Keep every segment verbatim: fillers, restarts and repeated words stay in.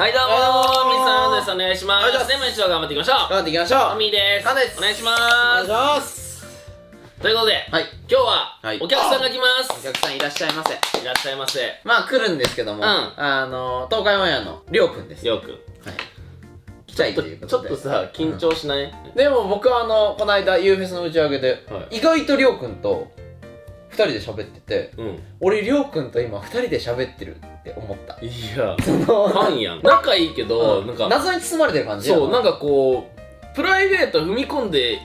はいどうもー、みさんです。お願いします。でも一度頑張っていきましょう。頑張っていきましょう。みーです。かんです。お願いします。お願いします。ということで、はい、今日はお客さんが来ます。お客さんいらっしゃいませ。いらっしゃいませ。まあ来るんですけども、あの東海オンエアのりょうくんです。りょうくん来たいということで、ちょっとさ緊張しない？でも僕はあのこの間 ユーフェス の打ち上げで意外とりょうくんとふたりで喋ってて、俺りょうくんと今ふたりで喋ってるって思った。いやファンやん。仲いいけどなんか謎に包まれてる感じ。そう、なんかこうプライベート踏み込んで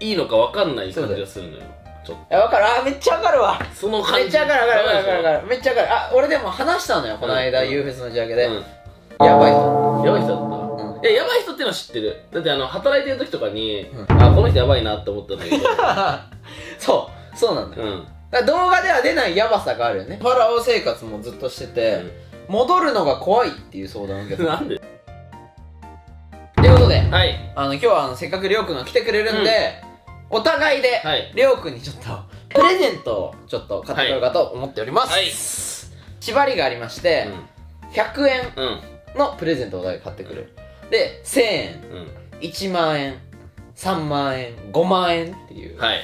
いいのかわかんない感じがするのよ。ちょっとわかる。あめっちゃわかるわ。その感じめっちゃわかる。わかるわかるわかる。めっちゃわかる。あ俺でも話したのよこの間 ユーフェス の打ち上げで。やばい人やばい人だった。え、やばい人ってのは知ってる。だってあの働いてる時とかに、うん、あこの人やばいなって思ったんだけどそうそうなんだよ、うん、だ動画では出ないやばさがあるよね。パラオ生活もずっとしてて、うん、戻るのが怖いっていう相談を受けたなんでということで、はい、あの今日はあのせっかくりょうくんが来てくれるんで、うん、お互いで、はい、りょうくんにちょっとプレゼントをちょっと買ってこようかと思っております、はいはい、縛りがありまして、うん、ひゃくえんのプレゼントをお互い買ってくる、うんで、せんえん、うん、いちまんえん、さんまんえん、ごまんえんっていう、はい、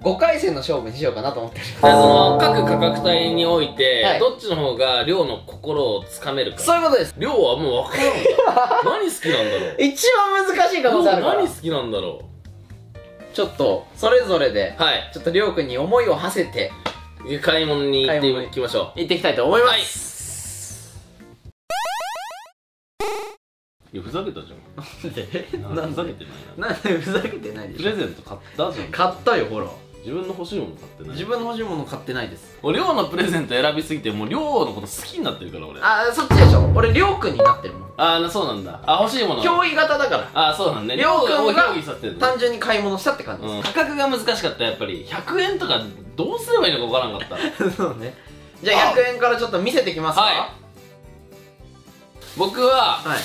ごかいせんの勝負にしようかなと思ってる。その各価格帯において、はい、どっちの方がりょうの心をつかめるか。そういうことです。りょうはもう分からん何好きなんだろう一番難しい可能性あるから。何好きなんだろう。ちょっとそれぞれで、はい、ちょっとりょうくんに思いを馳せて買い物に行っていきましょう。行っていきたいと思います。はい、いやふざけたじゃん。なんでふざけてないなんでふざけてないでしょ。プレゼント買ったじゃん。買ったよほら。自分の欲しいもの買ってない。自分の欲しいもの買ってないです。俺りょうのプレゼント選びすぎてもうりょうのこと好きになってるから。俺あそっちでしょ。俺りょうくんになってるもん。ああそうなんだ。あ欲しいもの憑依型だから。あそうなんね。りょうくんが単純に買い物したって感じです。価格が難しかった。やっぱりひゃくえんとかどうすればいいのか分からんかった。そうね。じゃあひゃくえんからちょっと見せてきますか。僕ははい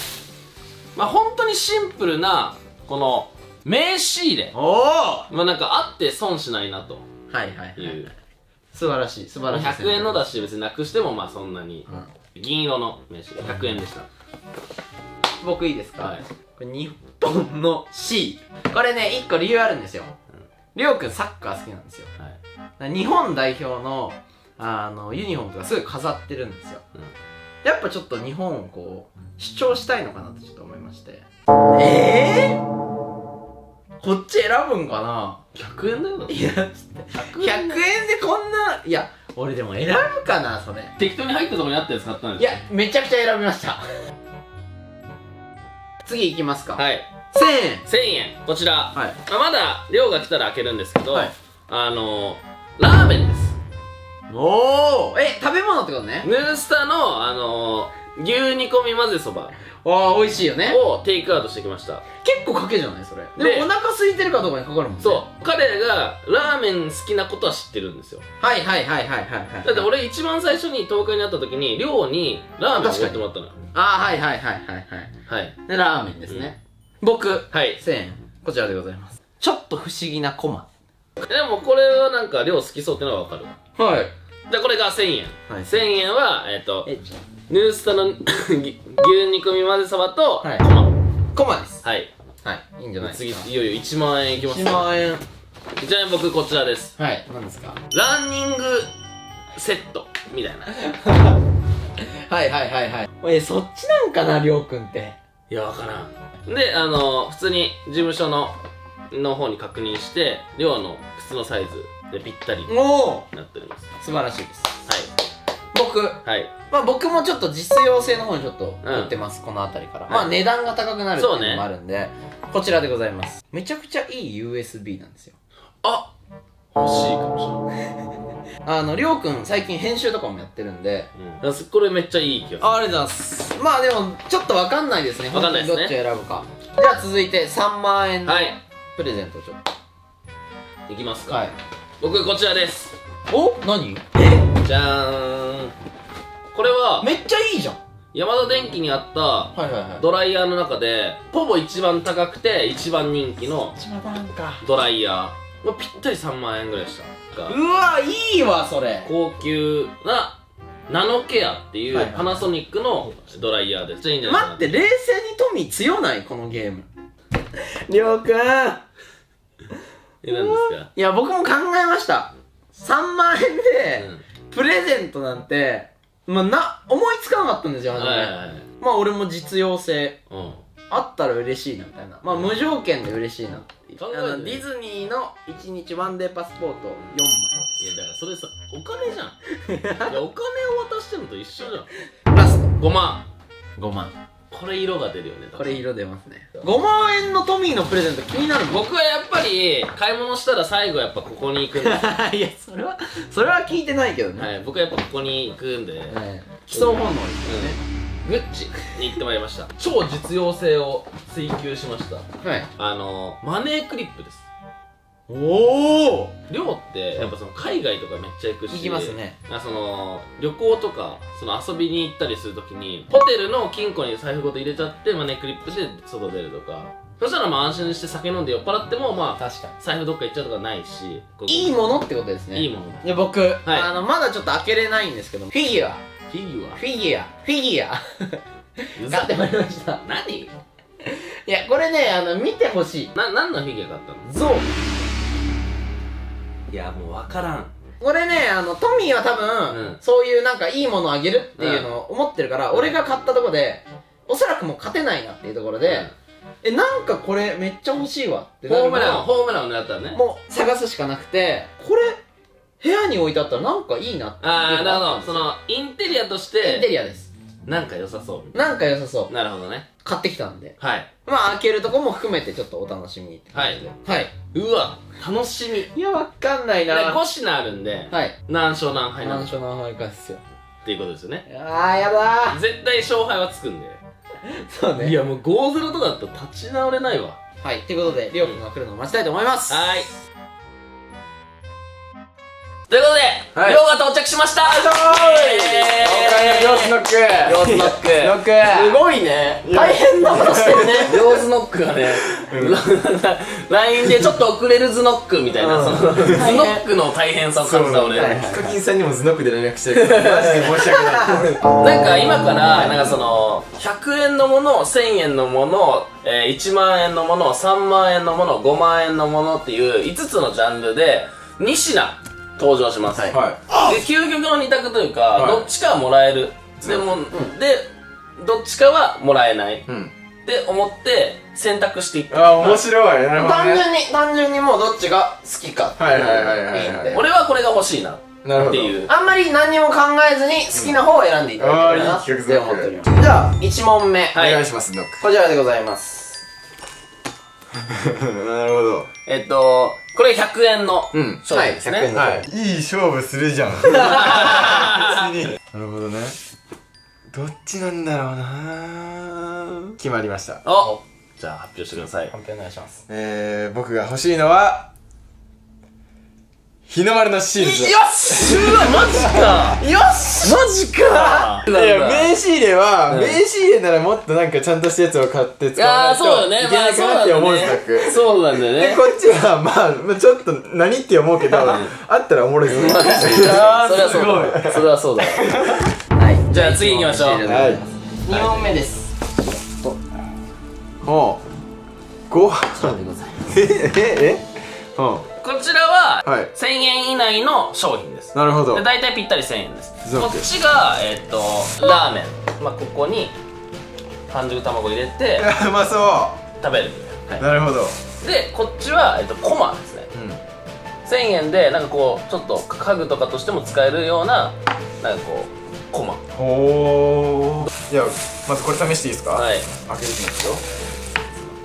まあ本当にシンプルなこの名刺入れ。おおまあなんかあって損しないなという。はいはいはい素晴らしい素晴らしい。ひゃくえんのだし別になくしてもまあそんなに、うん、銀色の名刺ひゃくえんでした。僕いいですか、はい、これ日本の シー これねいっこ理由あるんですよ、うん、りょうくんサッカー好きなんですよ、はい、日本代表 の, あのユニフォームとかすごい飾ってるんですよ、うんやっぱちょっと日本をこう主張したいのかなってちょっと思いまして。ええー、こっち選ぶんかな。ひゃくえんだよ。いやひゃくえんでこんな。いや俺でも選ぶかなそれ。適当に入ったとこにあったやつ買ったんですよ。いやめちゃくちゃ選びました次いきますか。はいせんえんこちら、はい、あまだ量が来たら開けるんですけど、はい、あのラーメンです。おお、え、食べ物ってことね。ヌースタの、あのー、牛煮込み混ぜそば。ああ、美味しいよね。をテイクアウトしてきました。結構かけじゃないそれ。でもお腹空いてるかどうかにかかるもんね。そう。彼がラーメン好きなことは知ってるんですよ。はいはいはいはいはいはい。だって俺一番最初に東海に会った時に、寮にラーメンを買ってもらったのよ。ああ、はいはいはいはいはい。はい。で、ラーメンですね。うん、僕、はい。せんえん。こちらでございます。ちょっと不思議なコマ。でもこれはなんか量好きそうってのはわかる。はい。でこれがせんえん。はい、せんえんはえっ、ー、とえヌースタの牛煮込み混ぜそばとコマ、はい、コマです。はいはいいいんじゃないですか。次いよいよいちまんえんいきます。いちまんえん。じゃあ僕こちらです。はい。何ですか。ランニングセットみたいな。はいはいはいはい。えそっちなんかなりょうくんって。いやわからん。であの普通に事務所のの方に確認してりょうの靴のサイズでぴったりになっております。素晴らしいです。はい僕はいまあ僕もちょっと実用性の方にちょっと売ってます、この辺りから。まあ値段が高くなるっていうのもあるんでこちらでございます。めちゃくちゃいい ユーエスビー なんですよ。あ欲しいかもしれない。あのりょうくん最近編集とかもやってるんでこれめっちゃいい気がする。ありがとうございます。まあでもちょっと分かんないですね。分かんないですね。どっち選ぶか。じゃあ続いてさんまんえんのプレゼントちょっといきますか。はい僕こちらです。お何えじゃーん。これはめっちゃいいじゃん。ヤマダ電機にあったドライヤーの中でほぼ一番高くて一番人気のドライヤーぴったりさんまんえんぐらいでした。うわいいわそれ。高級なナノケアっていうパナソニックのドライヤーです。待って、冷静にトミー強ないこのゲーム。りょうくん。え、何ですか？いや、僕も考えました。さんまんえんで、プレゼントなんて、まあ、な、思いつかなかったんですよ、初め。まあ、俺も実用性。あったら嬉しいな、みたいな。まあ、無条件で嬉しいなっていう。あの、ディズニーのいちにちワンデーパスポートよんまい。いやだからそれさ、お金じゃん。いやお金を渡してるのと一緒じゃん。ラストごまんごまん。これ色が出るよね。これ色出ますね。ごまんえんのトミーのプレゼント気になる。僕はやっぱり買い物したら最後やっぱここに行くんでいやそれはそれは聞いてないけどね。はい、僕はやっぱここに行くんで基礎本能ですよね。グッチに行ってまいりました。超実用性を追求しました。はい、あのマネークリップです。おお、寮ってやっぱその海外とかめっちゃ行くし、行きますね。その旅行とかその遊びに行ったりするときにホテルの金庫に財布ごと入れちゃってマネークリップして外出るとか、そしたらまあ安心して酒飲んで酔っ払ってもまあ財布どっか行っちゃうとかないし、いいものってことですね。いいもの。いや僕、はい、あのまだちょっと開けれないんですけど、フィギュアフィギュアフィギュアフィギュア買ってまいりました。何？いやこれね、あの見てほしい。な何のフィギュア買ったの？ゾウ。いやもう分からん。俺ね、あのトミーは多分、うん、そういうなんかいいものあげるっていうのを思ってるから、うん、俺が買ったとこでおそらくもう勝てないなっていうところで、うん、えなんかこれめっちゃ欲しいわってなる。ホームランホームランを狙ったらね、もう探すしかなくて、これ部屋に置いてあったらなんかいいなって。ああなるほど。そのインテリアとしてインテリアです。なんか良さそう、なんか良さそう。なるほどね。買ってきたんで、はい、まあ開けるとこも含めてちょっとお楽しみにって感じで、はい、はい、うわ楽しみ。いやわかんないな。ごひんあるんで、はい、何勝何敗なんで、何勝何敗かっすよっていうことですよね。ああやだー、絶対勝敗はつくんでそうね。いやもうごたいゼロとかだったら立ち直れないわ。はい、ということでりょうくんが来るのを待ちたいと思います。はいということで、りょうが到着しました。よいしょー。おかえり、りょうすノック。りょうすノック。ノック。すごいね。大変なことしてるね。りょうすノックがね、ライン でちょっと遅れるズノックみたいな、そのズノックの大変さを感じた俺。ヒカキンさんにもズノックで連絡してるけど、マジで申し訳ない。なんか今から、なんかその、ひゃくえんのもの、せんえんのもの、いちまんえんのもの、さんまんえんのもの、ごまんえんのものっていういつつのジャンルで、にひん。登場します。で、究極の二択というか、どっちかはもらえる。でも、で、どっちかはもらえない。って思って、選択していく。ああ、面白い。なるほど。単純に、単純にもうどっちが好きか。はいはいはい。俺はこれが欲しいな。っていう。あんまり何も考えずに好きな方を選んでいただければなって思っております。じゃあ、一問目。お願いします、こちらでございます。なるほど。えっと、これひゃくえんの勝負ですね。いい勝負するじゃん。なるほどね。どっちなんだろうな。決まりました。お、じゃあ発表してください。発表お願いします。えー、僕が欲しいのは、日の丸のシールズ。よし！うわ、マジか！よし！マジか！いや、名刺入れは、名刺入れならもっとなんかちゃんとしたやつを買って使わないといけないかなって思うタイプ。そうなんだよね。で、こっちは、まあ、ちょっと何って思うけど、あったらおもろいぞ。マジか！すごい。それはそうだ。はい。じゃあ次行きましょう。にもんめです。お、ご飯でございます。え？え？え？こちらはせんえん以内の商品です。なるほど。大体ぴったりせんえんです。こっちがえっとラーメン、まあここに半熟卵入れてうまそう食べるみたいな。なるほど。でこっちはコマですね。せんえんでなんかこうちょっと家具とかとしても使えるようななんかこうコマ。おお。じゃあまずこれ試していいですか？はい、開けてみま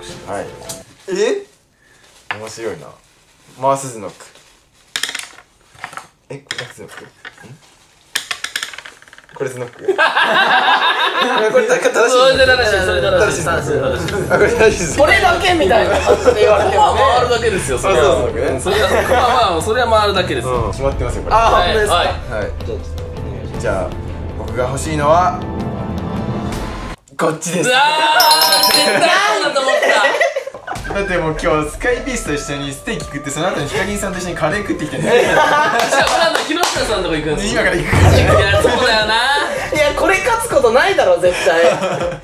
すよ。はい。え、面白いな。回すズノック。え、これズノック？これズノック。これ正しい。それ正しい。それ正しい。正しい。これだけみたいな感じで言われても回るだけですよ。それはまあそれは回るだけです。決まってますよこれ。あ、本当ですか。はい。じゃあ僕が欲しいのはこっちです。うわー、絶対そうだと思った。だってもう今日スカイピースと一緒にステーキ食って、その後にヒカリンさんと一緒にカレー食ってきたね。木下さんとこ行くんですよ。今から行くから。いやそうだよな。いやこれ勝つことないだろ絶対。いや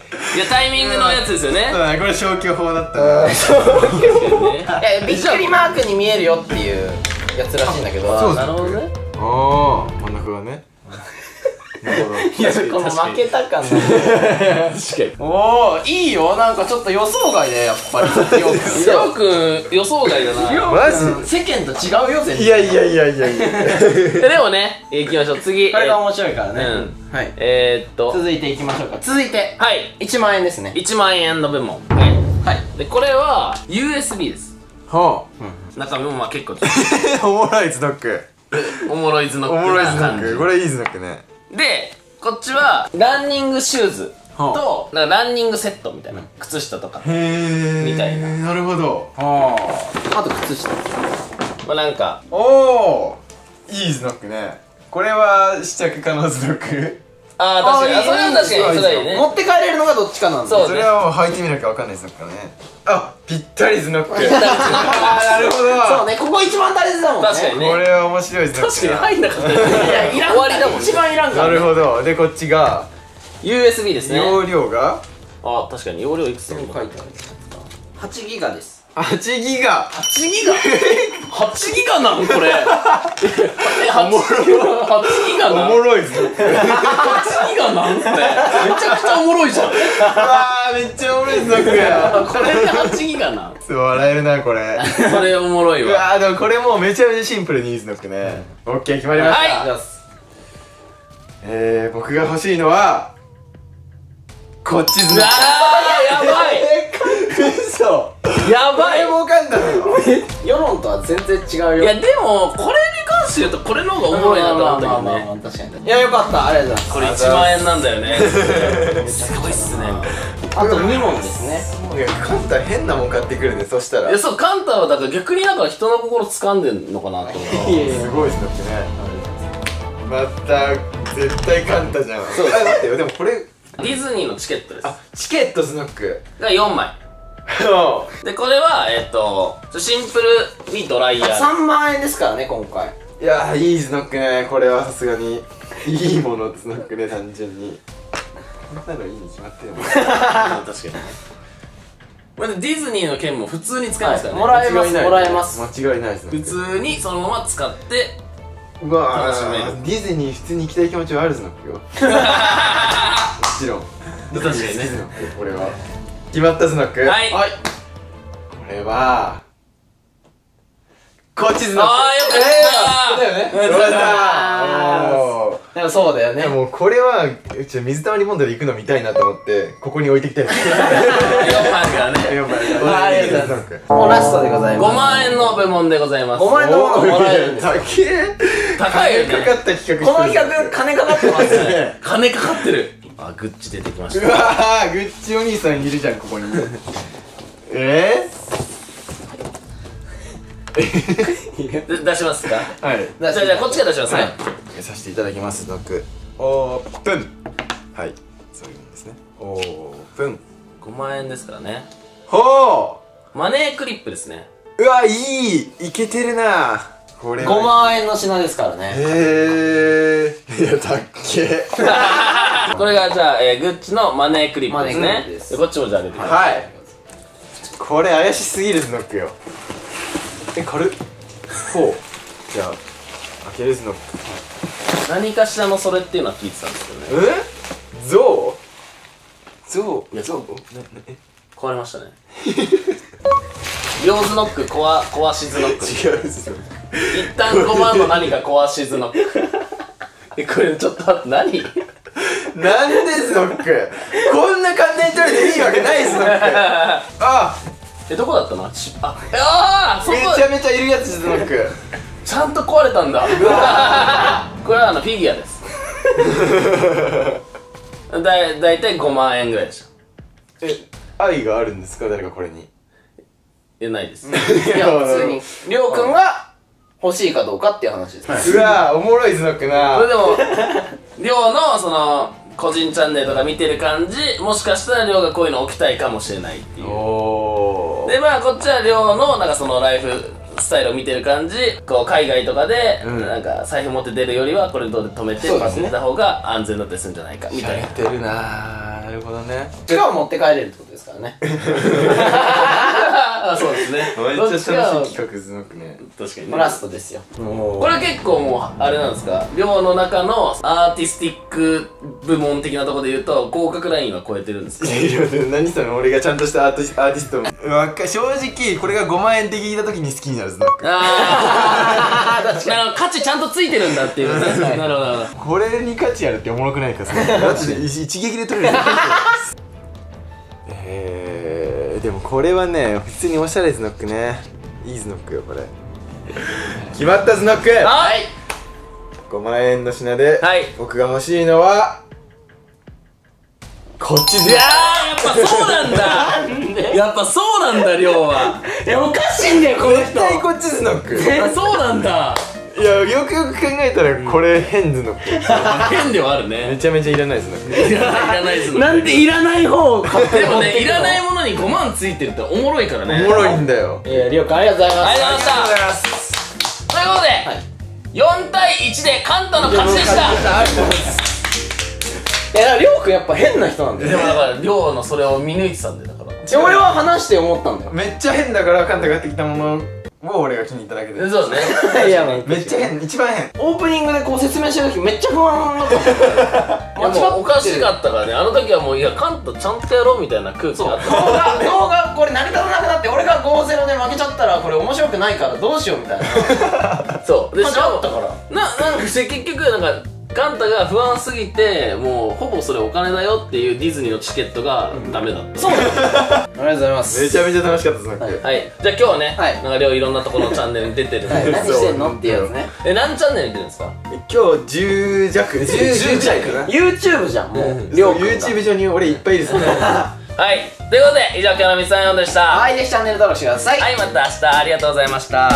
タイミングのやつですよね。そうだね、これ消去法だったな。いやびっくりマークに見えるよっていうやつらしいんだけど。そうなるほどね。おお真ん中がね。いやこの負けた感ね。確かに。おおいいよ、なんかちょっと予想外だよやっぱり。ひろくん予想外だな。マジ？世間と違うよ全然。いやいやいやいやいや。でもね行きましょう次。これが面白いからね。はい。えっと続いていきましょうか。続いてはいいちまんえんですね。いちまんえんの部門。はい。でこれは ユーエスビー です。はあ。中身もまあ結構。おもろいズノック。おもろいズノック。おもろいズノック。これいいズノックね。で、こっちはランニングシューズとなんかランニングセットみたいな、靴下とかみたいな。なるほど。あと靴下、まあなんかおーいいズノックね。これは試着可能ズノック。ああ確かに、それは確かにそうだよね。持って帰れるのがどっちかなんで、それはもう履いてみなきゃわかんないズノックだね。あぴったりズノック。ああなるほど。そうね、ここ一番大事だもんね。確かにね、これは面白いズノック。確かに入んなかった。いやいらん、終わりだもん、一番いらんから。なるほど。でこっちが ユーエスビー ですね。容量があ確かに容量いくつも書いてある。はちギガです。はちギガ はちギガ はちギガなのこれ。はちギガなの、おもろいっすね。はちギガなんてめちゃくちゃおもろいじゃん。うわーめっちゃおもろいっすねこれ。はちギガなん、笑えるなこれ。それおもろいわ。うわーでもこれもうめちゃめちゃシンプルにいいっすね。 オーケー 決まりました。はい、えー僕が欲しいのはこっちっすね。あーやばい、嘘やばい、もうかんだよ。世論とは全然違うよ。いやでもこれに関して言うとこれの方がおもろいなと思ったけどね。いやよかった、ありがとうございます。これいちまんえんなんだよね。すごいっすね。あとにもんですね。いやカンタ変なもん買ってくるね。そしたらいやそう、カンタはだから逆になんか人の心掴んでんのかなと思って。すごいっすね。また絶対カンタじゃん。そう、待ってよ、でもこれディズニーのチケットです。あチケットスナックがよんまいで、これはえっとシンプルにドライヤーさんまんえんですからね今回。いやーいいズノックね、これはさすがにいいものズノックね。単純にこんなのいいに決まってるもん。確かにね、これディズニーの券も普通に使えますからね。もらえます、もらえます、間違いないです。普通にそのまま使って、うわーディズニー普通に行きたい気持ちはあるズノックよ、もちろん。確かにね、これは決まったズノック。はい。これはこっちズノック。ああよかった。だよね。よかった。でもそうだよね。もうこれはうち水溜りボンドで行くの見たいなと思ってここに置いてきたやつ。よんまんからね。よんまん。ありがとうございます。もうラストでございます。ごまんえんの部門でございます。ごまんえんのものもらえるんです。高い。かかった企画。この企画金かかってますね。金かかってる。あ、グッチ出てきました。うわー、グッチお兄さんいるじゃんここに。えー？出しますか？はい。じゃあじゃあこっちから出します。はい。させていただきます。ドッグ。オープン。はい。そういうもんですね。オープン。ごまんえんですからね。ほう。マネークリップですね。うわいい。いけてるな。これ。ごまんえんの品ですからね。へえ。いやだっけ。これがじゃあ、えー、グッチのマネークリップですね。ですこっちもじゃあ出てください。はい、これ怪しすぎるズノックよ。え軽っ。ほうじゃあ開けるズノック、何かしらのそれっていうのは聞いてたんですけどね。えゾウゾウいやゾウ壊れましたね。両ズノック壊壊しズノック違うズノック一旦ごばんの何か壊しズノック。えこれちょっと待って、何なんでズノックこんな簡単に取れていいわけないズノック。あえどこだったの、ああめちゃめちゃいるやつズノック。ちゃんと壊れたんだ。これはあのフィギュアです。だだいたいごまんえんぐらいでした。え愛があるんですか誰かこれに。いやないです。いや普通にりょうくんが欲しいかどうかっていう話です。うわおもろいズノックなこれ。でもりょうのその個人チャンネルとか見てる感じ、もしかしたらりょうがこういうの置きたいかもしれないっていう。おでまあこっちは寮のなんかそのライフスタイルを見てる感じ、こう海外とかでなんか財布持って出るよりはこれどうで止めてパスした方が安全だったりするんじゃないかみたいな。言ってるな。なるほどね。しかも持って帰れるってことですからね。そうですね。めっちゃ楽しい企画すごくね。確かにね。ラストですよ。これ結構もうあれなんですか、寮の中のアーティスティック部門的なところで言うと合格ラインは超えてるんですか？いやでも何それ、俺がちゃんとしたアーティスト。正直これがごまんえんって聞いた時に好きになる。ああ確かに価値ちゃんとついてるんだっていう。なるほど。これに価値あるっておもろくないか。ガチで一撃で取れる。えーでもこれはね普通におしゃれスノックね、いいスノックよこれ。決まったスノック。はい、ごまんえんの品で僕が欲しいのはこっちで。いやーやっぱそうなんだ。やっぱそうなんだ亮は。いやおかしいんだよこの人。絶対こっちスノック。そうなんだ。いやよくよく考えたらこれ変スノック。変ではあるね。めちゃめちゃいらないスノック。いらないスノック。なんでいらない方を買ってるの？でもねいらないものにごまんついてるっておもろいからね。おもろいんだよ。いや亮君ありがとうございます。ありがとうございます。ということでよんたいいちでカントの勝ちでした。いやりょうくんやっぱ変な人なんだよ。でもだからりょうのそれを見抜いてたんだよ。だから俺は話して思ったんだよ。めっちゃ変だからカンタがやってきたものを俺が気に入っただけで。そうですね。いやめっちゃ変、一番変。オープニングでこう説明してる時めっちゃ不安だった。おかしかったからね、あの時はもういやカンタちゃんとやろうみたいな空気があった。そうりょうがこれ成り立たなくなって俺がごたいゼロで負けちゃったらこれ面白くないからどうしようみたいな。そうでしょ。あったからな、なんか結局なんかカンタが不安すぎて、もうほぼそれお金だよっていうディズニーのチケットがダメだった。そうなんです。ありがとうございます。めちゃめちゃ楽しかったですね。はい。じゃあ今日はね、なんかりょういろんなところのチャンネルに出てるんで。何してんのってやつね。え、何チャンネルに出るんですか？今日じゅうじゃくです。じゅうじゃく YouTube じゃん、もう。りょう YouTube 上に俺いっぱいいるですね。はい。ということで、以上、きょのみさんよんでした。はい、ぜひチャンネル登録してください。はい、また明日ありがとうございました。